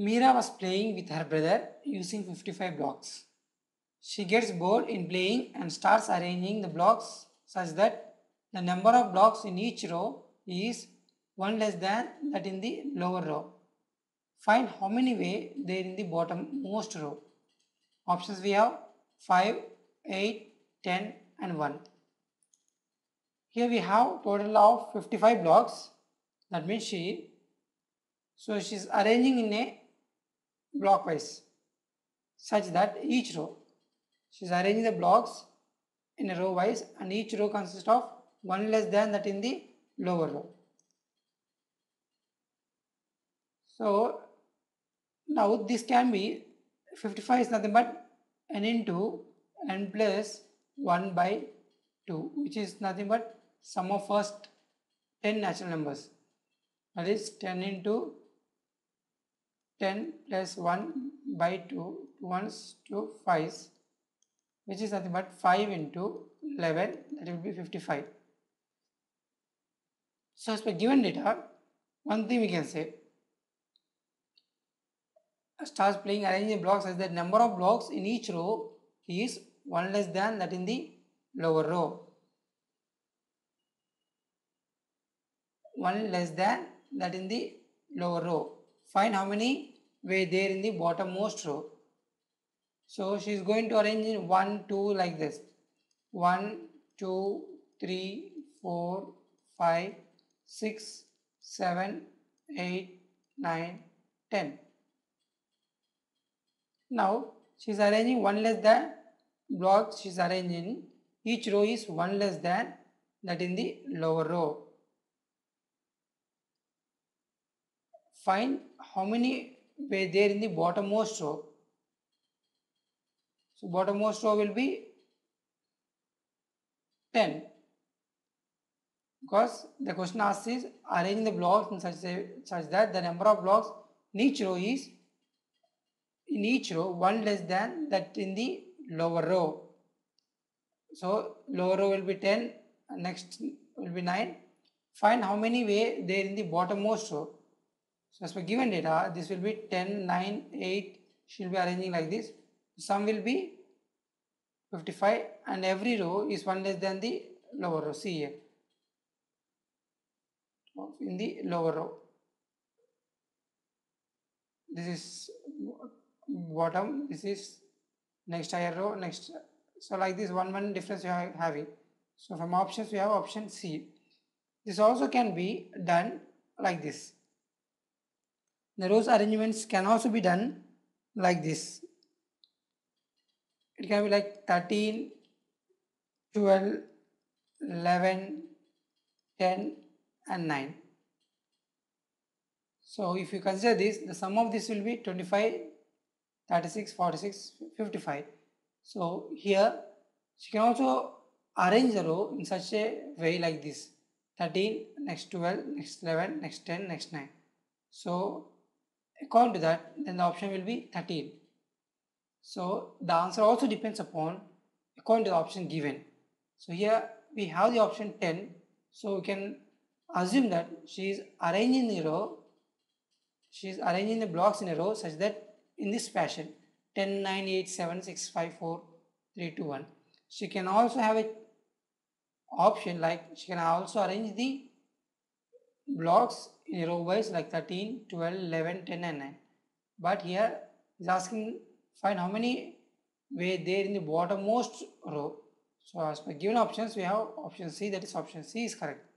Meera was playing with her brother using 55 blocks. She gets bored in playing and starts arranging the blocks such that the number of blocks in each row is one less than that in the lower row. Find how many way there in the bottom most row. Options we have 5, 8, 10 and 1. Here we have total of 55 blocks. That means she is arranging in a blockwise such that each row. She is arranging the blocks in a row wise and each row consists of one less than that in the lower row. So now this can be 55 is nothing but n into n plus 1 by 2, which is nothing but sum of first 10 natural numbers. That is 10 into 10 plus 1 by 2, 1s to 5s, which is nothing but 5 into 11, that will be 55. So as per given data, one thing we can say, starts playing arranging blocks as the number of blocks in each row is one less than that in the lower row. One less than that in the lower row. Find how many way there in the bottommost row. So she is going to arrange in 1, 2 like this. 1, 2, 3, 4, 5, 6, 7, 8, 9, 10. Now she is arranging one less than blocks. She is arranging each row is one less than that in the lower row. Find how many were there in the bottommost row. So bottommost row will be 10, because the question asks is arrange the blocks in such that the number of blocks in each row is one less than that in the lower row. So lower row will be 10, next will be 9. Find how many way there in the bottommost row. So as per given data, this will be 10, 9, 8, she will be arranging like this. Sum will be 55 and every row is one less than the lower row. See here, in the lower row. This is bottom, this is next higher row, next. So like this one difference you are having. So from options we have option C. This also can be done like this. The rows arrangements can also be done like this. It can be like 13, 12, 11, 10 and 9. So if you consider this, the sum of this will be 25, 36, 46, 55. So here she can also arrange the row in such a way like this. 13, next 12, next 11, next 10, next 9. So according to that, then the option will be 13. So the answer also depends upon according to the option given. So here we have the option 10. So we can assume that she is arranging the row. She is arranging the blocks in a row such that in this fashion 10, 9, 8, 7, 6, 5, 4, 3, 2, 1. She can also have an option like she can also arrange the blocks in a row wise like 13, 12, 11, 10 and 9. But here is asking find how many way there in the bottommost row. So as per given options we have option C, that is option C is correct.